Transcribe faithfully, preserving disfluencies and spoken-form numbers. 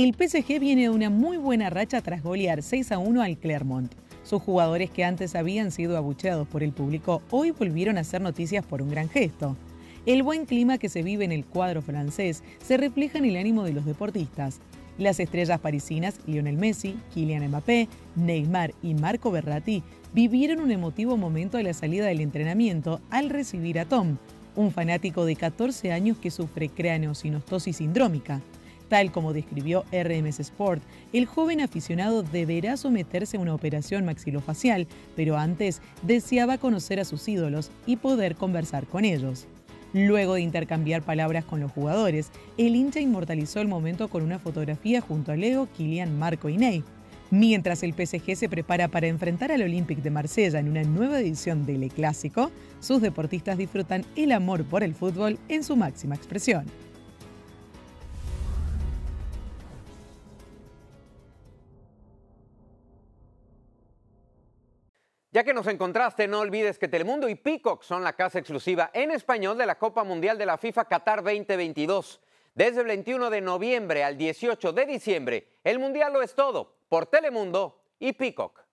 El P S G viene de una muy buena racha tras golear seis a uno al Clermont. Sus jugadores, que antes habían sido abucheados por el público, hoy volvieron a hacer noticias por un gran gesto. El buen clima que se vive en el cuadro francés se refleja en el ánimo de los deportistas. Las estrellas parisinas Lionel Messi, Kylian Mbappé, Neymar y Marco Verratti vivieron un emotivo momento a la salida del entrenamiento al recibir a Tom, un fanático de catorce años que sufre craneosinostosis sindrómica. Tal como describió R D S Sport, el joven aficionado deberá someterse a una operación maxilofacial, pero antes deseaba conocer a sus ídolos y poder conversar con ellos. Luego de intercambiar palabras con los jugadores, el hincha inmortalizó el momento con una fotografía junto a Leo, Kylian, Marco y Ney. Mientras el P S G se prepara para enfrentar al Olympique de Marsella en una nueva edición del Le Clásico, sus deportistas disfrutan el amor por el fútbol en su máxima expresión. Ya que nos encontraste, no olvides que Telemundo y Peacock son la casa exclusiva en español de la Copa Mundial de la FIFA Qatar veinte veintidós. Desde el veintiuno de noviembre al dieciocho de diciembre, el Mundial lo es todo por Telemundo y Peacock.